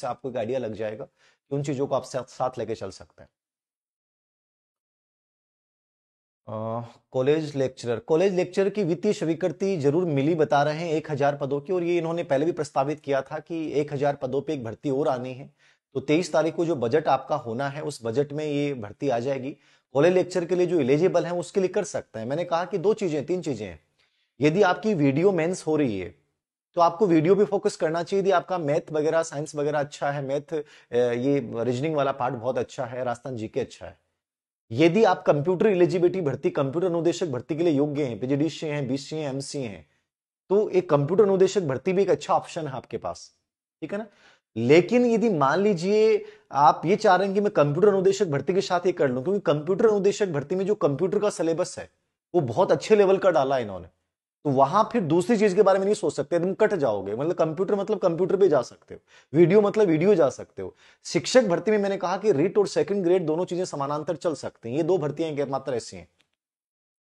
से आपको एक आइडिया लग जाएगा कि उन चीजों को आप साथ लेके चल सकते हैं। कॉलेज लेक्चरर की वित्तीय स्वीकृति जरूर मिली बता रहे हैं 1000 पदों की, और ये इन्होंने पहले भी प्रस्तावित किया था कि 1000 पदों पे एक भर्ती और आनी है, तो 23 तारीख को जो बजट आपका होना है उस बजट में ये भर्ती आ जाएगी। कॉलेज लेक्चर के लिए जो एलिजिबल है उसके लिए कर सकते हैं। मैंने कहा कि 2 चीजें 3 चीजें हैं। यदि आपकी वीडियो मेंस हो रही है तो आपको वीडियो पे फोकस करना चाहिए। यदि आपका मैथ वगैरह साइंस वगैरह अच्छा है, मैथ ये रीजनिंग वाला पार्ट बहुत अच्छा है, राजस्थान जीके अच्छा है, यदि आप कंप्यूटर एलिजिबिलिटी भर्ती कंप्यूटर अनुदेशक भर्ती के लिए योग्य हैं, पीजीडीसीए हैं, बीसीए हैं, एमसीए हैं, तो एक कंप्यूटर अनुदेशक भर्ती भी एक अच्छा ऑप्शन है आपके पास, ठीक है ना। लेकिन यदि मान लीजिए आप ये चाह रहे हैं कि मैं कंप्यूटर अनुदेशक भर्ती के साथ ये कर लूं, क्योंकि कंप्यूटर अनुदेशक भर्ती में जो कंप्यूटर का सिलेबस है वो बहुत अच्छे लेवल का डाला है इन्होंने, तो वहां फिर दूसरी चीज के बारे में नहीं सोच सकते, एकदम कट जाओगे। मतलब कंप्यूटर पे जा सकते हो, वीडियो मतलब वीडियो जा सकते हो। शिक्षक भर्ती में मैंने कहा कि रीट और सेकंड ग्रेड दोनों चीजें समानांतर चल सकती हैं। ये 2 भर्तियां मात्र ऐसी हैं